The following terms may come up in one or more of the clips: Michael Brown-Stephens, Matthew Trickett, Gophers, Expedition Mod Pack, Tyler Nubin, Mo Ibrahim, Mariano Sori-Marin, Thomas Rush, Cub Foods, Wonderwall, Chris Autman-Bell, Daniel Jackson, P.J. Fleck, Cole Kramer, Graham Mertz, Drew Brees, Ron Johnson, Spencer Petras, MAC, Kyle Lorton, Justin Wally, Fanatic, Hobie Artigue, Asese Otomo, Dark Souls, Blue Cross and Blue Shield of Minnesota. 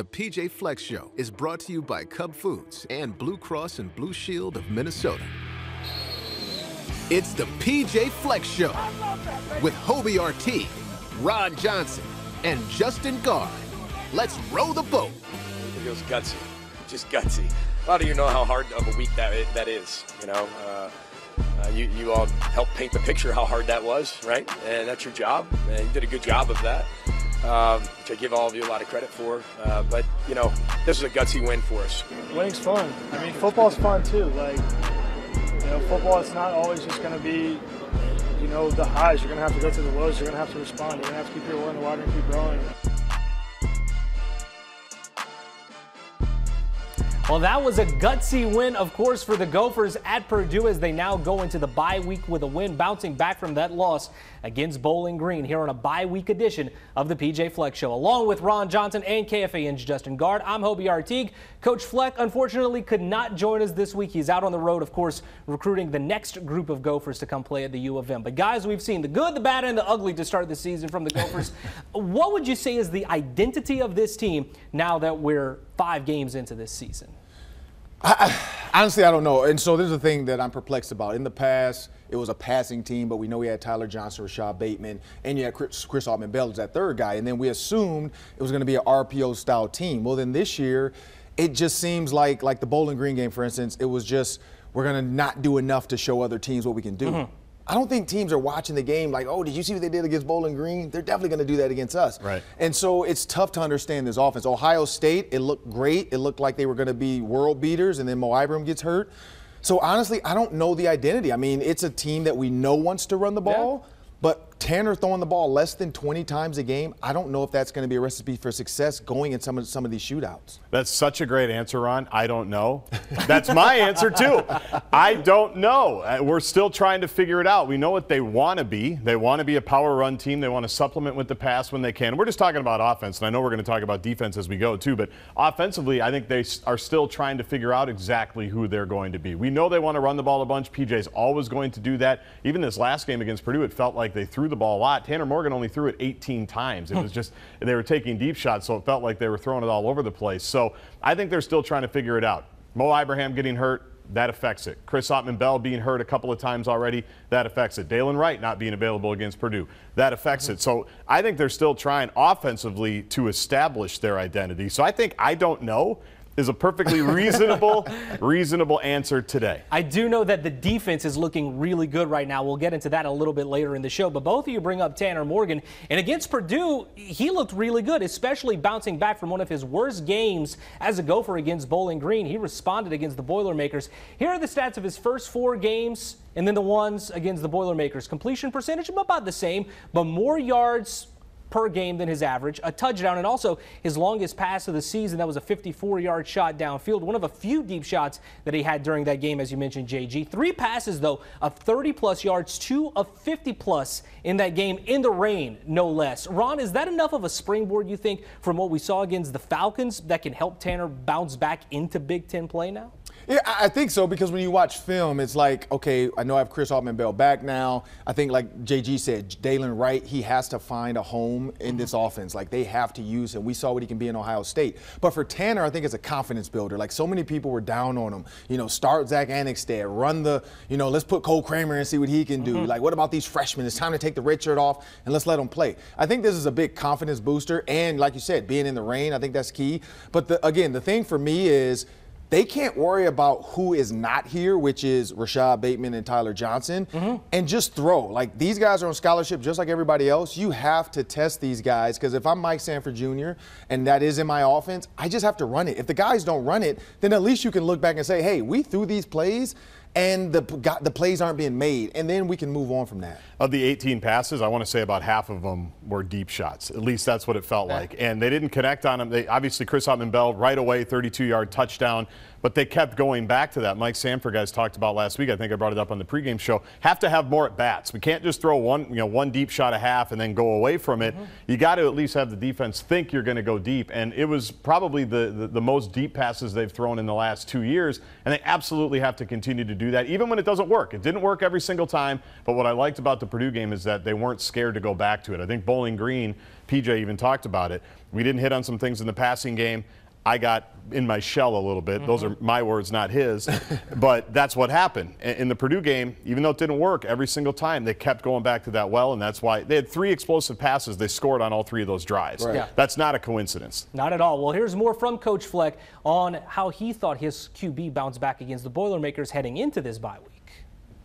The P.J. Fleck Show is brought to you by Cub Foods and Blue Cross and Blue Shield of Minnesota. It's the P.J. Fleck Show with Hobie RT, Ron Johnson, and Justin Gaard. Let's row the boat. It feels gutsy, just gutsy. How do you know how hard of a week that is? You know, you all helped paint the picture how hard that was, right? And that's your job. And you did a good job of that, which I give all of you a lot of credit for. But you know, this is a gutsy win for us. Winning's fun. I mean, football's fun too. Like, you know, football, it's not always just going to be, you know, the highs. You're going to have to go through the lows. You're going to have to respond. You're going to have to keep your oar in the water and keep rowing. Well, that was a gutsy win, of course, for the Gophers at Purdue as they now go into the bye week with a win, bouncing back from that loss against Bowling Green here on a bye week edition of the P.J. Fleck Show. Along with Ron Johnson and KFAN's Justin Gaard, I'm Hobie Artigue. Coach Fleck, unfortunately, could not join us this week. He's out on the road, of course, recruiting the next group of Gophers to come play at the U of M. But, guys, we've seen the good, the bad, and the ugly to start the season from the Gophers. What would you say is the identity of this team now that we're 5 games into this season? Honestly, I don't know. And so there's a thing that I'm perplexed about. In the past, it was a passing team, but we know we had Tyler Johnson, Rashad Bateman, and you had Chris Autman-Bell as that third guy. And then we assumed it was going to be an RPO-style team. Well, then this year, it just seems like the Bowling Green game, for instance, it was just we're going to not do enough to show other teams what we can do. Mm-hmm. I don't think teams are watching the game like, oh, did you see what they did against Bowling Green? They're definitely going to do that against us. Right. And so it's tough to understand this offense. Ohio State, it looked great. It looked like they were going to be world beaters, and then Mo Ibrahim gets hurt. So, honestly, I don't know the identity. I mean, it's a team that we know wants to run the ball, but Tanner throwing the ball less than 20 times a game, I don't know if that's going to be a recipe for success going in some of these shootouts. That's such a great answer, Ron. I don't know. That's my answer, too. I don't know. We're still trying to figure it out. We know what they want to be. They want to be a power run team. They want to supplement with the pass when they can. We're just talking about offense, and I know we're going to talk about defense as we go, too. But offensively, I think they are still trying to figure out exactly who they're going to be. We know they want to run the ball a bunch. PJ's always going to do that. Even this last game against Purdue, it felt like they threw the ball a lot. Tanner Morgan only threw it 18 times. It was just they were taking deep shots, so it felt like they were throwing it all over the place. So I think they're still trying to figure it out. Mo Ibrahim getting hurt, that affects it. Chris Autman-Bell being hurt a couple of times already, that affects it. Dalen Wright not being available against Purdue, that affects it. So I think they're still trying offensively to establish their identity. So I think I don't know is a perfectly reasonable answer today. I do know that the defense is looking really good right now. We'll get into that a little bit later in the show, but both of you bring up Tanner Morgan, and against Purdue, he looked really good, especially bouncing back from one of his worst games as a Gopher against Bowling Green. He responded against the Boilermakers. Here are the stats of his first 4 games and then the ones against the Boilermakers. Completion percentage, about the same, but more yards per game than his average, a touchdown, and also his longest pass of the season. That was a 54-yard shot downfield, one of a few deep shots that he had during that game, as you mentioned, JG. 3 passes, though, of 30-plus yards, 2 of 50-plus in that game, in the rain, no less. Ron, is that enough of a springboard, you think, from what we saw against the Falcons that can help Tanner bounce back into Big Ten play now? Yeah, I think so, because when you watch film, it's like, okay, I know I have Chris Autman-Bell back now. I think, like JG said, Dalen Wright, he has to find a home in this offense. Like, they have to use him. We saw what he can be in Ohio State. But for Tanner, I think it's a confidence builder. Like, so many people were down on him. You know, start Zach Anixtad, run the, you know, let's put Cole Kramer and see what he can do. Like, what about these freshmen? It's time to take the red shirt off and let's let them play. I think this is a big confidence booster. And like you said, being in the rain, I think that's key. But, again, the thing for me is they can't worry about who is not here, which is Rashad Bateman and Tyler Johnson, and just throw. Like, these guys are on scholarship just like everybody else. You have to test these guys, because if I'm Mike Sanford Jr. and that is in my offense, I just have to run it. If the guys don't run it, then at least you can look back and say, hey, we threw these plays, and the plays aren't being made, and then we can move on from that. Of the 18 passes, I want to say about half of them were deep shots. At least that's what it felt like. And they didn't connect on them. They, obviously, Chris Autman-Bell right away, 32-yard touchdown. But they kept going back to that. Mike Sanford, guys, talked about last week. I think I brought it up on the pregame show. Have to have more at bats. We can't just throw one deep shot a half and then go away from it. You got to at least have the defense think you're going to go deep. And it was probably the most deep passes they've thrown in the last 2 years. And they absolutely have to continue to do that, even when it doesn't work. It didn't work every single time, but what I liked about the Purdue game is that they weren't scared to go back to it. I think Bowling Green, P.J. even talked about it. We didn't hit on some things in the passing game. I got in my shell a little bit. Those are my words, not his. But that's what happened. In the Purdue game, even though it didn't work every single time, they kept going back to that well, and that's why they had 3 explosive passes. They scored on all 3 of those drives. Right. Yeah. That's not a coincidence. Not at all. Well, here's more from Coach Fleck on how he thought his QB bounced back against the Boilermakers heading into this bye week.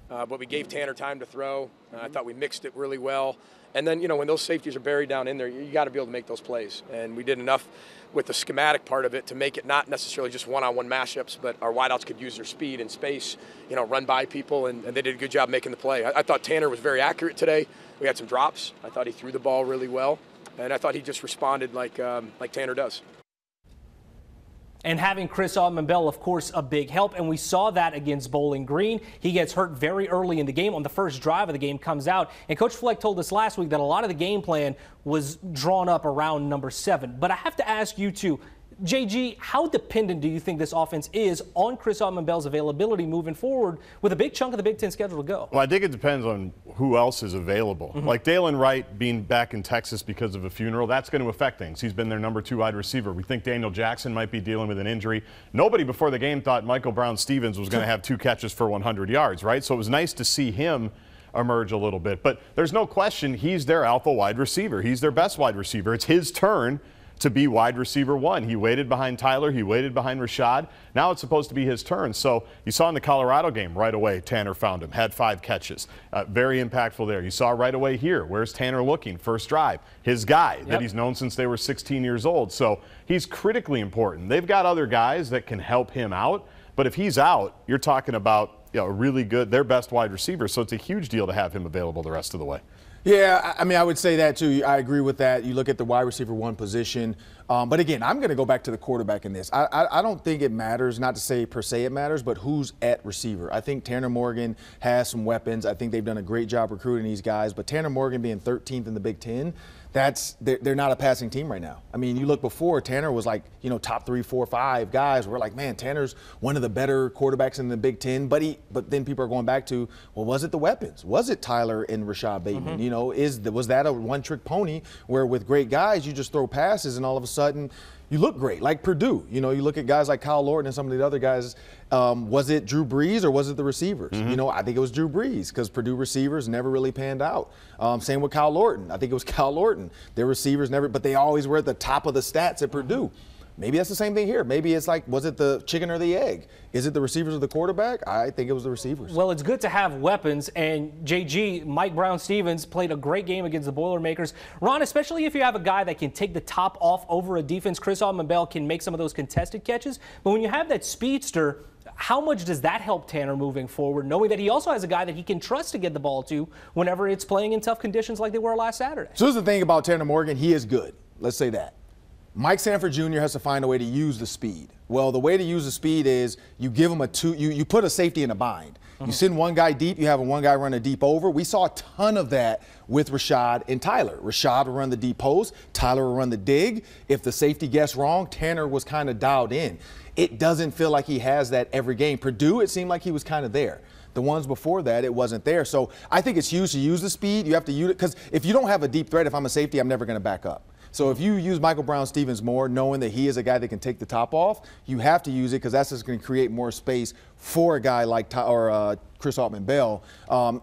But we gave Tanner time to throw. I thought we mixed it really well. And then, you know, when those safeties are buried down in there, you got to be able to make those plays. And we did enough with the schematic part of it to make it not necessarily just one-on-one mashups, but our wideouts could use their speed and space, you know, run by people, and they did a good job making the play. I thought Tanner was very accurate today. We had some drops. I thought he threw the ball really well, and I thought he just responded like Tanner does. And having Chris Autman-Bell, of course, a big help. And we saw that against Bowling Green. He gets hurt very early in the game. On the first drive of the game, comes out. And Coach Fleck told us last week that a lot of the game plan was drawn up around number 7. But I have to ask you two, JG, how dependent do you think this offense is on Chris Autman-Bell's availability moving forward with a big chunk of the Big Ten schedule to go? Well, I think it depends on who else is available. Like Dalen Wright being back in Texas because of a funeral, that's going to affect things. He's been their number 2 wide receiver. We think Daniel Jackson might be dealing with an injury. Nobody before the game thought Michael Brown-Stephens was going to have 2 catches for 100 yards, right? So it was nice to see him emerge a little bit. But there's no question he's their alpha wide receiver. He's their best wide receiver. It's his turn to be wide receiver 1. He waited behind Tyler. He waited behind Rashad. Now it's supposed to be his turn. So you saw in the Colorado game right away, Tanner found him, had 5 catches. Very impactful there. You saw right away here, where's Tanner looking? First drive. His guy that he's known since they were 16 years old. So he's critically important. They've got other guys that can help him out. But if he's out, you're talking about, you know, really good, their best wide receiver. So it's a huge deal to have him available the rest of the way. Yeah, I mean, I would say that, too. I agree with that. You look at the wide receiver 1 position. But, again, I'm going to go back to the quarterback in this. I don't think it matters, not to say per se it matters, but who's at receiver. I think Tanner Morgan has some weapons. I think they've done a great job recruiting these guys. But Tanner Morgan being 13th in the Big Ten, they're not a passing team right now. I mean, you look before, Tanner was like, you know, top 3, 4, 5 guys. We're like, man, Tanner's one of the better quarterbacks in the Big Ten. But then people are going back to, well, was it the weapons? Was it Tyler and Rashad Bateman? You know, was that a one-trick pony where with great guys you just throw passes and all of a sudden you look great, like Purdue? You know, you look at guys like Kyle Lorton and some of the other guys. Was it Drew Brees or was it the receivers? You know, I think it was Drew Brees because Purdue receivers never really panned out. Same with Kyle Lorton. I think it was Kyle Lorton. Their receivers never, but they always were at the top of the stats at Purdue. Maybe that's the same thing here. Maybe it's like, was it the chicken or the egg? Is it the receivers or the quarterback? I think it was the receivers. Well, it's good to have weapons, and JG, Mike Brown-Stephens played a great game against the Boilermakers. Ron, especially if you have a guy that can take the top off over a defense, Chris Autman-Bell can make some of those contested catches, but when you have that speedster, how much does that help Tanner moving forward, knowing that he also has a guy that he can trust to get the ball to whenever it's playing in tough conditions like they were last Saturday? So here's the thing about Tanner Morgan, he is good. Let's say that. Mike Sanford Jr. has to find a way to use the speed. Well, the way to use the speed is you give him you put a safety in a bind. You send one guy deep, you have one guy run a deep over. We saw a ton of that with Rashad and Tyler. Rashad would run the deep post, Tyler would run the dig. If the safety guessed wrong, Tanner was kind of dialed in. It doesn't feel like he has that every game. Purdue, it seemed like he was kind of there. The ones before that, it wasn't there. So I think it's huge to use the speed. You have to use it because if you don't have a deep threat, if I'm a safety, I'm never going to back up. So if you use Michael Brown-Stephens more, knowing that he is a guy that can take the top off, you have to use it because that's just going to create more space for a guy like Chris Autman-Bell,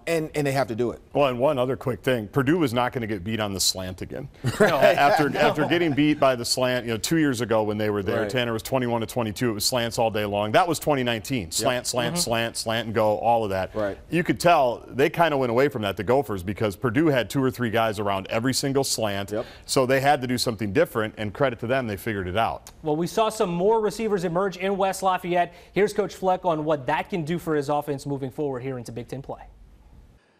and they have to do it. Well, and one other quick thing, Purdue is not going to get beat on the slant again. After getting beat by the slant, you know, 2 years ago when they were there, Tanner was 21-22. It was slants all day long. That was 2019. Slant, slant, slant, slant, and go, all of that. You could tell they kind of went away from that, the Gophers, because Purdue had 2 or 3 guys around every single slant. So they had to do something different, and credit to them, they figured it out. Well, we saw some more receivers emerge in West Lafayette. Here's Coach Fleck on what that can do for his offense moving forward here into Big Ten play.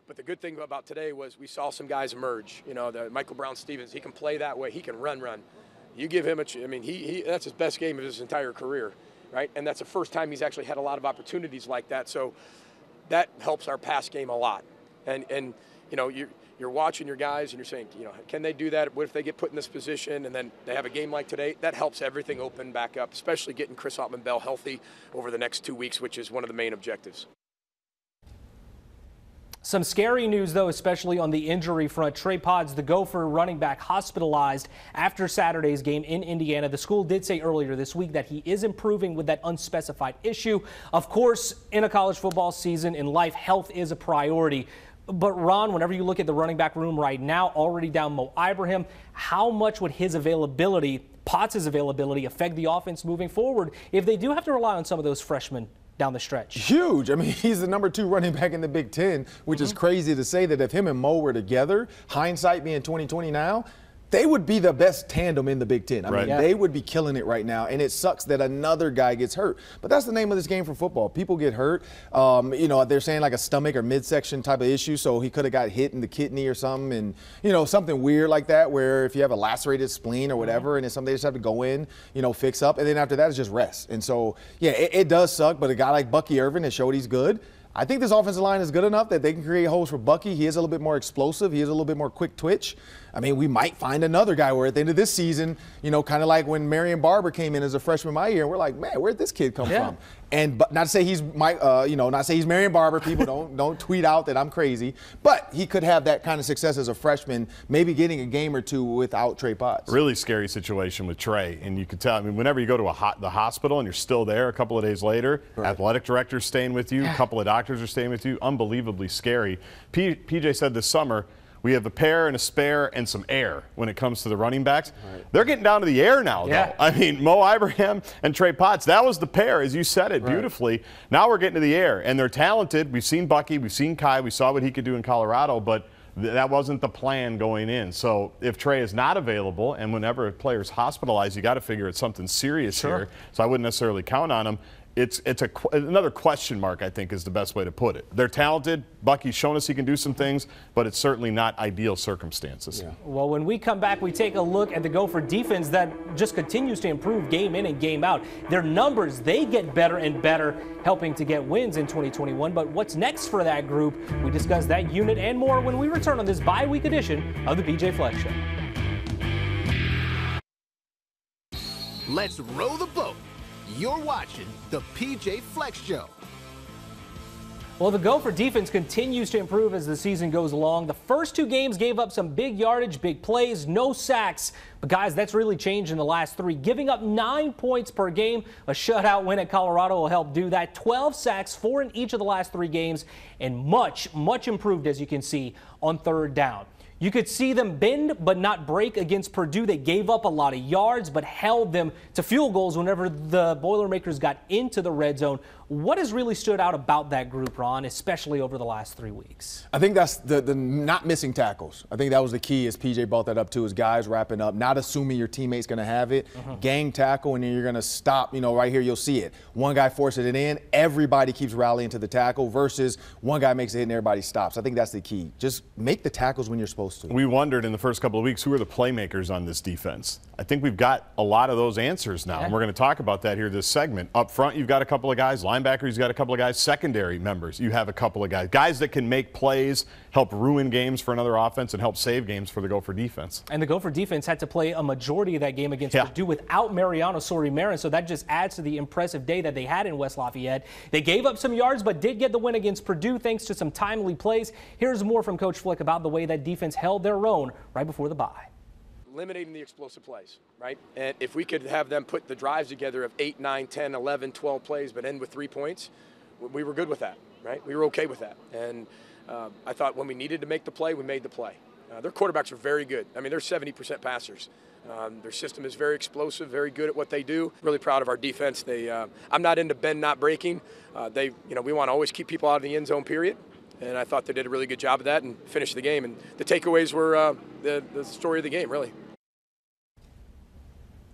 But the good thing about today was we saw some guys emerge. You know, the Michael Brown-Stephens, he can play that way. He can run. You give him a, I mean, that's his best game of his entire career, right? And that's the first time he's actually had a lot of opportunities like that. So that helps our pass game a lot. And you know, you're watching your guys and you're saying, you know, can they do that? What if they get put in this position and then they have a game like today? That helps everything open back up, especially getting Chris Autman-Bell healthy over the next 2 weeks, which is one of the main objectives. Some scary news, though, especially on the injury front. Trey Potts, the Gopher running back, hospitalized after Saturday's game in Indiana. The school did say earlier this week that he is improving with that unspecified issue. Of course, in a college football season, in life, health is a priority. But, Ron, whenever you look at the running back room right now, already down Mo Ibrahim, how much would his availability, Potts' availability, affect the offense moving forward if they do have to rely on some of those freshmen down the stretch? Huge. I mean, he's the number 2 running back in the Big Ten, which is crazy to say that if him and Mo were together, hindsight being 2020 now, they would be the best tandem in the Big Ten. I mean, they would be killing it right now, and it sucks that another guy gets hurt. But that's the name of this game for football. People get hurt. You know, they're saying like a stomach or midsection type of issue, so he could have got hit in the kidney or something, and, you know, something weird like that where if you have a lacerated spleen or whatever, and it's something they just have to go in, you know, fix up, and then after that it's just rest. And so, yeah, it does suck, but a guy like Bucky Irving has showed he's good. I think this offensive line is good enough that they can create holes for Bucky. He is a little bit more explosive. He is a little bit more quick twitch. I mean, we might find another guy where at the end of this season, you know, kind of like when Marion Barber came in as a freshman my year, and we're like, man, where'd this kid come from? And but not to say he's my, you know, not to say he's Marion Barber. People don't tweet out that I'm crazy, but he could have that kind of success as a freshman, maybe getting a game or two without Trey Potts. Really scary situation with Trey, and you could tell. I mean, whenever you go to the hospital and you're still there a couple of days later, athletic director's staying with you, a couple of doctors are staying with you. Unbelievably scary. PJ said this summer, we have a pair and a spare and some air when it comes to the running backs. They're getting down to the air now, though. I mean, Mo Ibrahim and Trey Potts, that was the pair, as you said it beautifully. Now we're getting to the air, and they're talented. We've seen Bucky. We've seen Kai. We saw what he could do in Colorado, but that wasn't the plan going in. So if Trey is not available, and whenever a player's hospitalized, you got to figure it's something serious here. So I wouldn't necessarily count on him. It's another question mark, I think, is the best way to put it. They're talented. Bucky's shown us he can do some things, but it's certainly not ideal circumstances. Well, when we come back, we take a look at the Gopher defense that just continues to improve game in and game out. Their numbers, they get better and better, helping to get wins in 2021. But what's next for that group? We discuss that unit and more when we return on this bi-week edition of the P.J. Fleck Show. Let's row the boat. You're watching the P.J. Fleck Show. Well, the Gopher defense continues to improve as the season goes along. The first 2 games gave up some big yardage, big plays, no sacks. But, guys, that's really changed in the last 3. Giving up 9 points per game, a shutout win at Colorado will help do that. 12 sacks, 4 in each of the last 3 games, and much, much improved, as you can see, on 3rd down. You could see them bend but not break against Purdue. They gave up a lot of yards but held them to field goals whenever the Boilermakers got into the red zone. What has really stood out about that group, Ron, especially over the last 3 weeks? I think that's the not missing tackles. I think that was the key, as PJ brought that up too, is guys wrapping up, not assuming your teammate's going to have it. Gang tackle, and then you're going to stop. You know, right here you'll see it. One guy forces it in, everybody keeps rallying to the tackle versus one guy makes a hit and everybody stops. I think that's the key. Just make the tackles when you're supposed to. We wondered in the first couple of weeks who are the playmakers on this defense. I think we've got a lot of those answers now, and we're going to talk about that here this segment. Up front, you've got a couple of guys. Linebacker, you've got a couple of guys. Secondary members, you have a couple of guys. Guys that can make plays, help ruin games for another offense, and help save games for the Gopher defense. And the Gopher defense had to play a majority of that game against Purdue without Mariano Sori-Marin, so that just adds to the impressive day that they had in West Lafayette. They gave up some yards but did get the win against Purdue thanks to some timely plays. Here's more from Coach Fleck about the way that defense held their own right before the bye. Eliminating the explosive plays, right? And if we could have them put the drives together of 8, 9, 10, 11, 12 plays, but end with 3 points, we were good with that, right? We were okay with that. And I thought when we needed to make the play, we made the play. Their quarterbacks are very good. I mean, they're 70% passers. Their system is very explosive, very good at what they do. Really proud of our defense. They, I'm not into bend not breaking. You know, we want to always keep people out of the end zone, period. And I thought they did a really good job of that and finished the game. And the takeaways were the story of the game, really.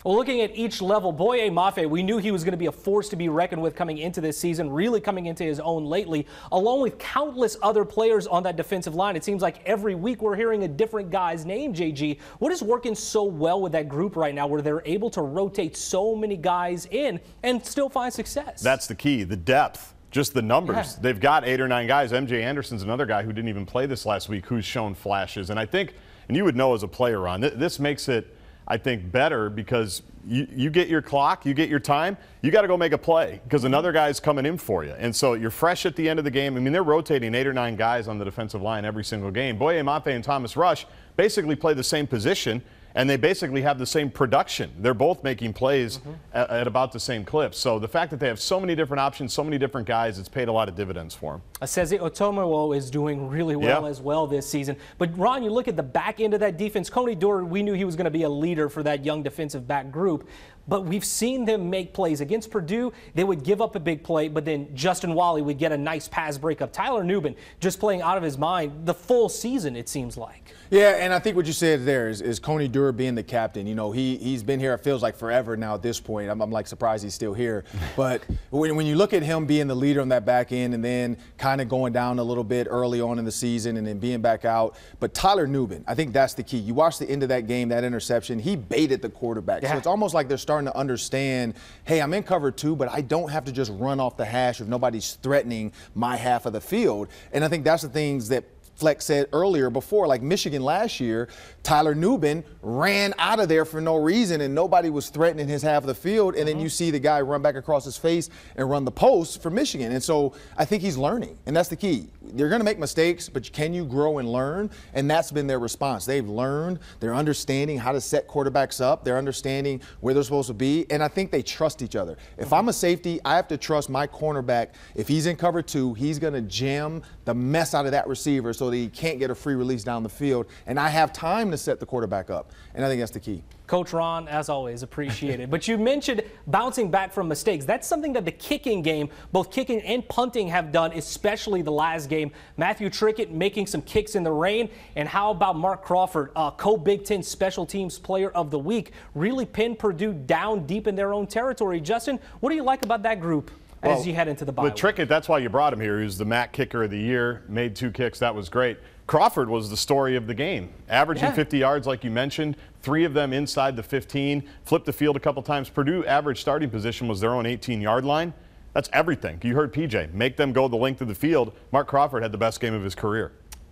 Well, looking at each level, Boye Mafe, we knew he was going to be a force to be reckoned with coming into this season, really coming into his own lately, along with countless other players on that defensive line. It seems like every week we're hearing a different guy's name, JG. What is working so well with that group right now where they're able to rotate so many guys in and still find success? That's the key, the depth. Just the numbers. They've got 8 or 9 guys. MJ Anderson's another guy who didn't even play this last week who's shown flashes. And I think, and you would know as a player, Ron, this makes it, I think, better because you get your clock, you get your time, you got to go make a play because another guy's coming in for you. And so you're fresh at the end of the game. I mean, they're rotating 8 or 9 guys on the defensive line every single game. Boye Mafe and Thomas Rush basically play the same position, and they basically have the same production. They're both making plays at about the same clip. So the fact that they have so many different options, so many different guys, it's paid a lot of dividends for them. Asese Otomo is doing really well as well this season. But, Ron, you look at the back end of that defense. Coney Durr, we knew he was going to be a leader for that young defensive back group. But we've seen them make plays. Against Purdue, they would give up a big play, but then Justin Wally would get a nice pass breakup. Tyler Nubin just playing out of his mind the full season, it seems like. Yeah, and I think what you said there is Coney Durr being the captain. You know, he's been here, it feels like, forever now at this point. I'm like surprised he's still here. But when you look at him being the leader on that back end and then kind of going down a little bit early on in the season and then being back out. But Tyler Nubin, I think that's the key. You watch the end of that game, that interception, he baited the quarterback. Yeah. So it's almost like they're starting to understand, hey, I'm in cover 2, but I don't have to just run off the hash if nobody's threatening my half of the field. And I think that's the things that Fleck said earlier before, like Michigan last year, Tyler Nubin ran out of there for no reason and nobody was threatening his half of the field. And then you see the guy run back across his face and run the post for Michigan. And so I think he's learning, and that's the key. They're going to make mistakes, but can you grow and learn? And that's been their response. They've learned, they're understanding how to set quarterbacks up, they're understanding where they're supposed to be, and I think they trust each other. If I'm a safety, I have to trust my cornerback. If he's in cover 2, he's going to jam the mess out of that receiver so that he can't get a free release down the field, and I have time to set the quarterback up, and I think that's the key. Coach Ron, as always, appreciate it. But you mentioned bouncing back from mistakes. That's something that the kicking game, both kicking and punting, have done, especially the last game. Matthew Trickett making some kicks in the rain. And how about Mark Crawford, co-Big Ten Special Teams Player of the Week, really pinned Purdue down deep in their own territory. Justin, what do you like about that group? Well, as you head into the bye with Trickett, that's why you brought him here. He was the MAC kicker of the year, made 2 kicks. That was great. Crawford was the story of the game, averaging 50 yards like you mentioned, 3 of them inside the 15, flipped the field a couple times. Purdue average starting position was their own 18-yard line. That's everything. You heard P.J. Make them go the length of the field. Mark Crawford had the best game of his career.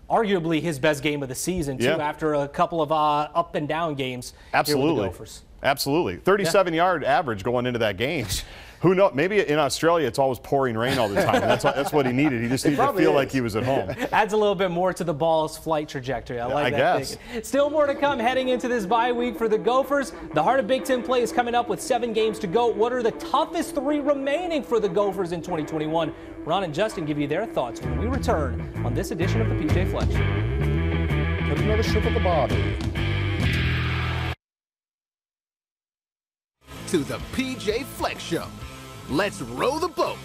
Arguably his best game of the season, too, after a couple of up and down games. Absolutely. Here with the Gophers. Absolutely. 37-yard average going into that game. Who knows? Maybe in Australia it's always pouring rain all the time. That's what he needed. He just needed to feel like he was at home. Adds a little bit more to the ball's flight trajectory. I like that. I guess. Still more to come heading into this bye week for the Gophers. The Heart of Big Ten play is coming up with 7 games to go. What are the toughest 3 remaining for the Gophers in 2021? Ron and Justin give you their thoughts when we return on this edition of the P.J. Fleck Show. Put another strip of the body. To the P.J. Fleck Show. Let's row the boat.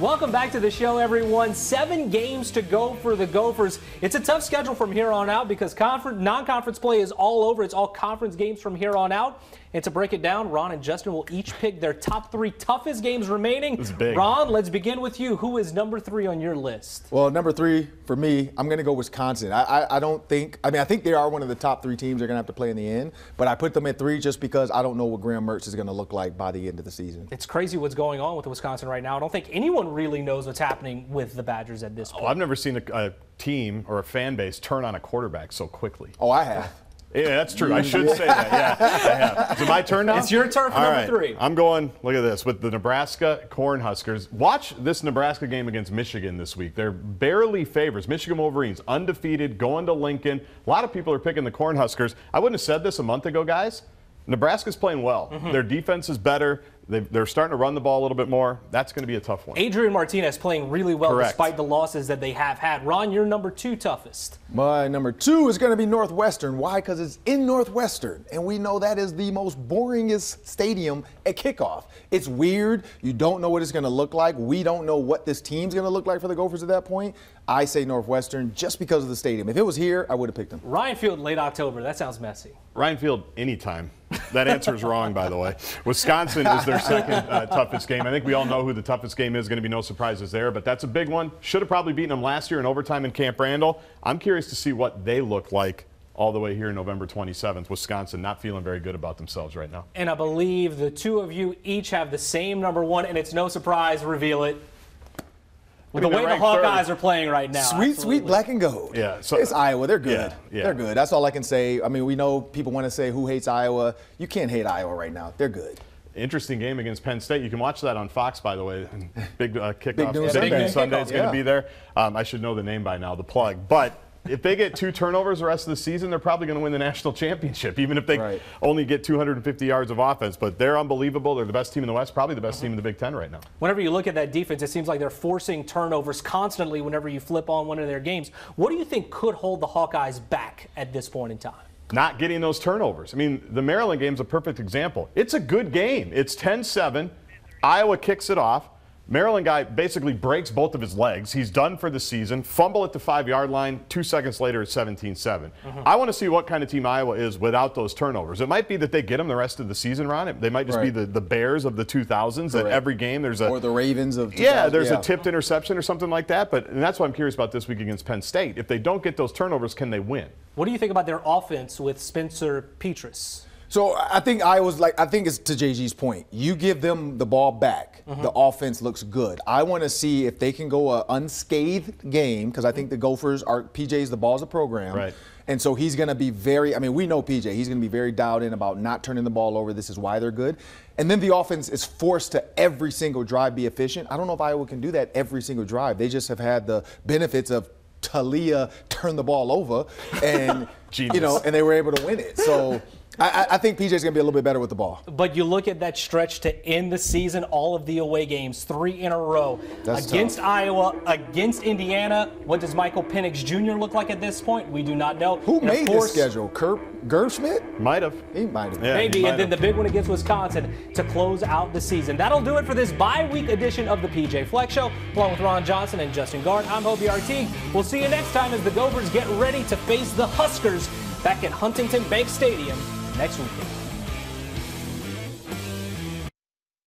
Welcome back to the show, everyone. 7 games to go for the Gophers. It's a tough schedule from here on out because non-conference play is all over. It's all conference games from here on out. And to break it down, Ron and Justin will each pick their top 3 toughest games remaining. It's big. Ron, let's begin with you. Who is number 3 on your list? Well, number 3 for me, I'm going to go Wisconsin. I don't think, I mean, I think they are one of the top 3 teams they're going to have to play in the end, but I put them at 3 just because I don't know what Graham Mertz is going to look like by the end of the season. It's crazy what's going on with Wisconsin right now. I don't think anyone really knows what's happening with the Badgers at this point. Oh, I've never seen a team or a fan base turn on a quarterback so quickly. Oh, I have. Yeah, that's true. I should say that. Yeah, I have. Is it my turn now? It's your turn for number 3. I'm going, look at this, with the Nebraska Cornhuskers. Watch this Nebraska game against Michigan this week. They're barely favorites. Michigan Wolverines, undefeated, going to Lincoln. A lot of people are picking the Cornhuskers. I wouldn't have said this a month ago, guys. Nebraska's playing well. Their defense is better. They're starting to run the ball a little bit more. That's going to be a tough one. Adrian Martinez playing really well despite the losses that they have had. Ron, your number 2 toughest. My number 2 is going to be Northwestern. Why? Because it's in Northwestern, and we know that is the most boringest stadium at kickoff. It's weird. You don't know what it's going to look like. We don't know what this team's going to look like for the Gophers at that point. I say Northwestern just because of the stadium. If it was here, I would have picked them. Ryan Field, late October. That sounds messy. Ryan Field, anytime. That answer is wrong, by the way. Wisconsin is their second toughest game. I think we all know who the toughest game is. Going to be no surprises there, but that's a big one. Should have probably beaten them last year in overtime in Camp Randall. I'm curious to see what they look like all the way here in November 27th. Wisconsin not feeling very good about themselves right now. And I believe the two of you each have the same number 1, and it's no surprise. Reveal it. Well, the way the Hawkeyes are playing right now. Sweet, absolutely. Sweet black and gold. Yeah, so, it's Iowa. They're good. Yeah, yeah. They're good. That's all I can say. I mean, we know people want to say who hates Iowa. You can't hate Iowa right now. They're good. Interesting game against Penn State. You can watch that on Fox, by the way. Big kickoff. Big Sunday is going to be there. I should know the name by now, the plug. But if they get 2 turnovers the rest of the season, they're probably going to win the national championship, even if they only get 250 yards of offense. But they're unbelievable. They're the best team in the West, probably the best team in the Big Ten right now. Whenever you look at that defense, it seems like they're forcing turnovers constantly whenever you flip on one of their games. What do you think could hold the Hawkeyes back at this point in time? Not getting those turnovers. I mean, the Maryland game's a perfect example. It's a good game. It's 10-7. Iowa kicks it off. Maryland guy basically breaks both of his legs. He's done for the season. Fumble at the 5-yard line. 2 seconds later, it's 17-7. I want to see what kind of team Iowa is without those turnovers. It might be that they get them the rest of the season, Ron. They might just be the Bears of the 2000s. That every game there's a or the Ravens of 2000s. Yeah, there's a tipped interception or something like that. But and that's why I'm curious about this week against Penn State. If they don't get those turnovers, can they win? What do you think about their offense with Spencer Petras? So I think I think it's to JG's point. You give them the ball back, the offense looks good. I want to see if they can go an unscathed game because I think the Gophers are PJ's the ball's a program, and so he's going to be very. I mean, we know PJ. He's going to be very dialed in about not turning the ball over. This is why they're good. And then the offense is forced to every single drive be efficient. I don't know if Iowa can do that every single drive. They just have had the benefits of Talia turned the ball over, and you know, and they were able to win it. So. I think PJ's going to be a little bit better with the ball. But you look at that stretch to end the season, all of the away games, 3 in a row. That's against tough. Iowa, against Indiana. What does Michael Penix Jr. look like at this point? We do not know. Who made this schedule? Gerschmidt? Might have. He might have. Yeah, maybe. And then the big one against Wisconsin to close out the season. That'll do it for this bye-week edition of the P.J. Fleck Show. Along with Ron Johnson and Justin Gaard, I'm Hobie Artigue. We'll see you next time as the Gophers get ready to face the Huskers back at Huntington Bank Stadium next weekend.